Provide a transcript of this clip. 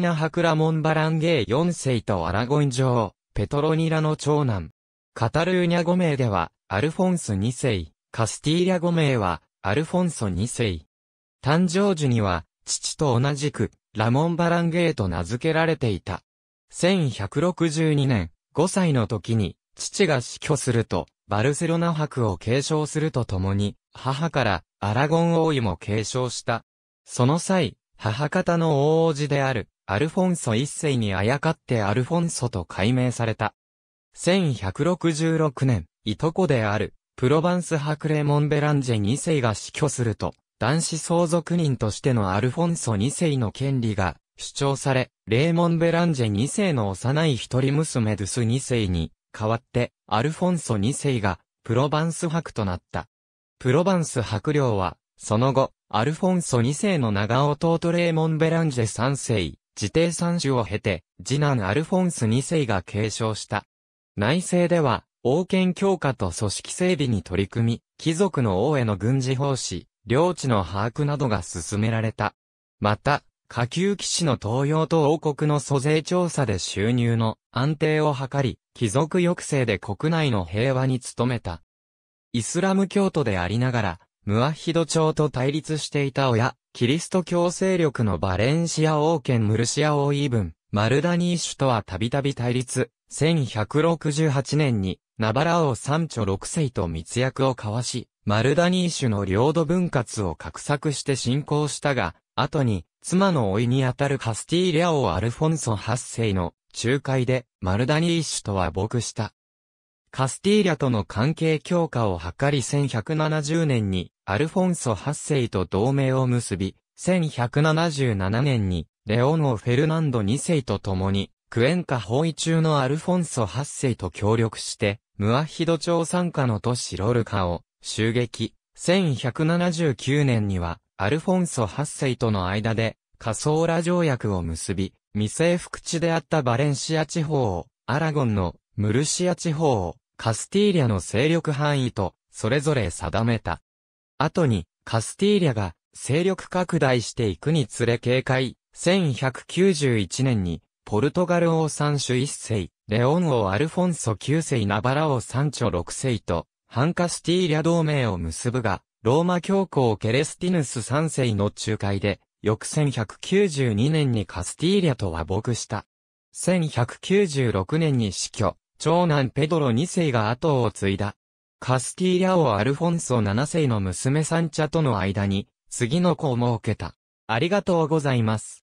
ナ・ハクラモン・バランゲイ4世とアラゴン女王、ペトロニラの長男。カタルーニャ5名では、アルフォンス2世、カスティーリャ5名は、アルフォンソ2世。誕生時には、父と同じく、ラモン・バランゲイと名付けられていた。1162年、5歳の時に、父が死去すると、バルセロナ伯を継承するとともに、母からアラゴン王位も継承した。その際、母方の大叔父であるアルフォンソ一世にあやかってアルフォンソと改名された。1166年、いとこであるプロバンス伯レモン・ベランジェ二世が死去すると、男子相続人としてのアルフォンソ二世の権利が主張され、レモン・ベランジェ二世の幼い一人娘ドゥス二世に、代わって、アルフォンソ2世が、プロバンス伯となった。プロバンス伯領は、その後、アルフォンソ2世の長弟レモン・ベランジェ3世、自邸3種を経て、次男アルフォンス2世が継承した。内政では、王権強化と組織整備に取り組み、貴族の王への軍事奉仕、領地の把握などが進められた。また、下級騎士の登用と王国の租税調査で収入の安定を図り、貴族抑制で国内の平和に努めた。イスラム教徒でありながら、ムアッヒド朝と対立していた親、キリスト教勢力のバレンシア王権ムルシア王イブン、マルダニーシュとはたびたび対立、1168年にナバラ王サンチョ6世と密約を交わし、マルダニーシュの領土分割を画策して侵攻したが、後に、妻の甥にあたるカスティーリャ王アルフォンソ8世の仲介でマルダニーシュと和睦した。カスティーリャとの関係強化を図り1170年にアルフォンソ8世と同盟を結び、1177年にレオン王フェルナンド2世と共にクエンカ包囲中のアルフォンソ8世と協力してムアッヒド朝傘下の都市ロルカを襲撃。1179年にはアルフォンソ8世との間で、カソーラ条約を結び、未征服地であったバレンシア地方を、アラゴンのムルシア地方を、カスティーリャの勢力範囲と、それぞれ定めた。後に、カスティーリャが、勢力拡大していくにつれ警戒、1191年に、ポルトガル王サンシュ1世、レオン王アルフォンソ9世ナバラ王サンチョ6世と、反カスティーリャ同盟を結ぶが、ローマ教皇ケレスティヌス3世の仲介で、翌1192年にカスティーリャと和睦した。1196年に死去、長男ペドロ2世が後を継いだ。カスティーリャ王アルフォンソ7世の娘サンチャとの間に、次の子を設けた。ありがとうございます。